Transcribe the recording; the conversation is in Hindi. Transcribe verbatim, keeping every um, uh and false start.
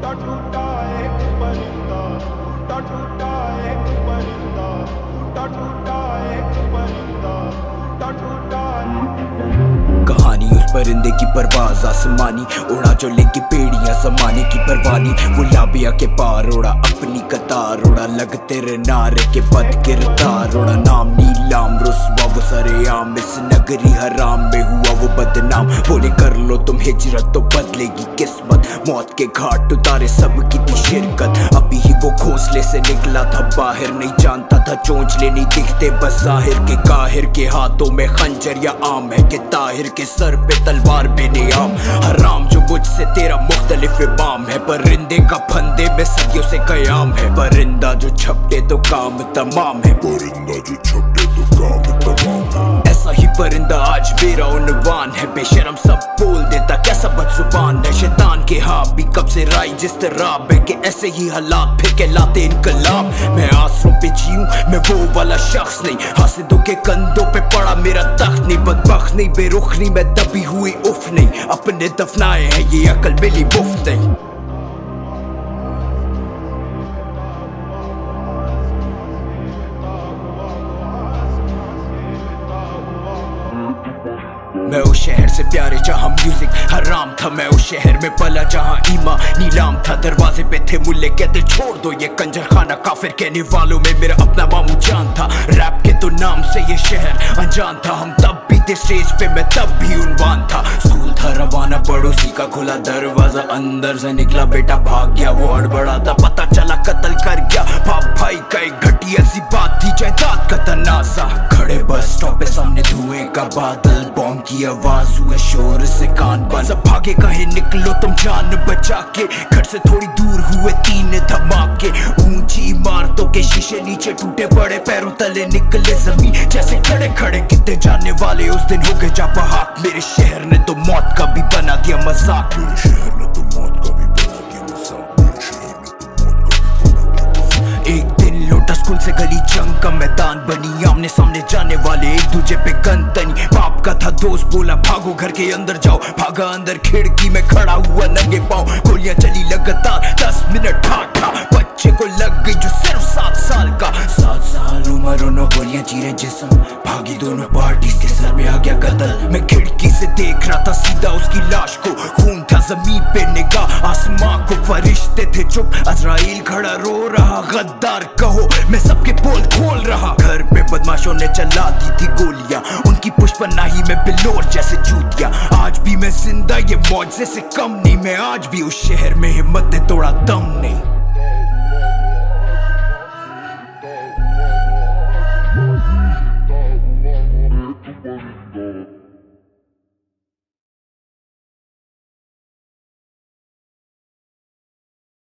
टूटा टूटा एक परिंदा, टूटा टूटा एक परिंदा, टूटा टूटा एक परिंदा, टूटा टूटा कहानी उस परिंदे की परवाज़ आसमानी, उड़ा जो लेके पेड़ियां समाने की परवानी। वो लाबिया के पार उड़ा अपनी कतार, उड़ा लगते रे नारे के पद किरदार, उड़ा नाम नीलाम रुस्वा वो सरेआम, इस नगरी हराम में हुआ वो बदनाम। बोले कर लो तुम हिजरत तो बदलेगी किस्मत, मौत के घाट उतारे सब की थी शिरकत। अभी ही वो घोंसले से निकला था बाहर, नहीं जानता था चोंचले नहीं दिखते बस ज़ाहिर के। काहिर के हाथों में खंजर या आम है कि ताहिर के सर पे तलवार बेनियाम। हराम जो मुझसे तेरा मुख्तलिफ इमाम है, परिंदे का फंदे में सदियों से कयाम है। परिंदा जो छपटे तो काम तमाम है, परिंदा जो छपटे तो काम तमाम है। ऐसा ही परिंदा आज मेरा उन्वान है, बेशरम सब बोल देता कैसा बदजुबान है। शैतान के हाथ भी कब से राय जिस तरह है कि ऐसे ही हालात फिर कहलाते इनकलाब। मैं आंसुओं पे जीऊं मैं वो वाला शख्स नहीं, हासिदों के कंधों पे पड़ा मेरा तख्त नहीं। बदबख्त नहीं बेरुख नहीं मैं दबी हुई उफ नहीं, अपने दफनाए हैं ये अकल मिली मुफ्त नहीं। मैं उस शहर से प्यारे जहाँ म्यूजिक हराम था, मैं उस शहर में पला जहाँ ईमा नीलाम था। दरवाजे पे थे मुल्ले कहते छोड़ दो ये कंजर खाना, काफिर कहने वालों में मेरा अपना मामू जान था। रैप के तो नाम से ये शहर अनजान था, हम तब भी थे स्टेज पे मैं तब भी उनवान था। स्कूल था रवाना पड़ोसी का खुला दरवाजा, अंदर से निकला बेटा भाग गया वो हड़बड़ा था। पता चला कत्ल कर गया बाप भाई का एक घटिया सी बात थी जायदाद का तनाजा। खड़े बस स्टॉप पे सामने धुएं का बादल, बॉम्ब की आवाज हुए शोर से कान बंद। सब भागे कहे निकलो तुम जान बचा के, घर से थोड़ी दूर हुए तीन धमाके। ऊंची इमारतों के शीशे नीचे टूटे पड़े, पैरों तले निकले जमीन जैसे खड़े खड़े। कितने जाने वाले उस दिन हो गए जा बहाक, मेरे शहर ने तो मौत का भी बना दिया मजाक। मेरे शहर ने तो मौत का भी बना दिया मजाक। एक दिन लौटा स्कूल से गली जंग का मैदान बनी, आमने सामने जाने वाले एक दूजे पे गनतनी। बाप का था दोस्त बोला भागो घर के अंदर जाओ, भागा अंदर खिड़की में खड़ा हुआ नंगे पाँव। गोलियां चली लगातार दस मिनट ठाठा, बच्चे को लग गई जो सिर्फ सात साल का। सात साल उम्र उन्हों गोलियां चीरे जिस्म, भागी दोनों पार्टी के सर में आ गया कत्ल। मैं खिड़की से देख रहा था सीधा उसकी लाश को, खून था जमीन पे निगाह आसमां को। फरिश्ते थे चुप अजराइल खड़ा रो रहा, गद्दार कहो मैं सबके पोल खोल रहा। घर पे बदमाशों ने चला दी थी गोलियां, उनकी पुष्पनाही में बिलोर जैसे जूतियां। आज भी मैं जिंदा ये मौजे से कम नहीं, मैं आज भी उस शहर में हिम्मत ने तोड़ा दम नहीं।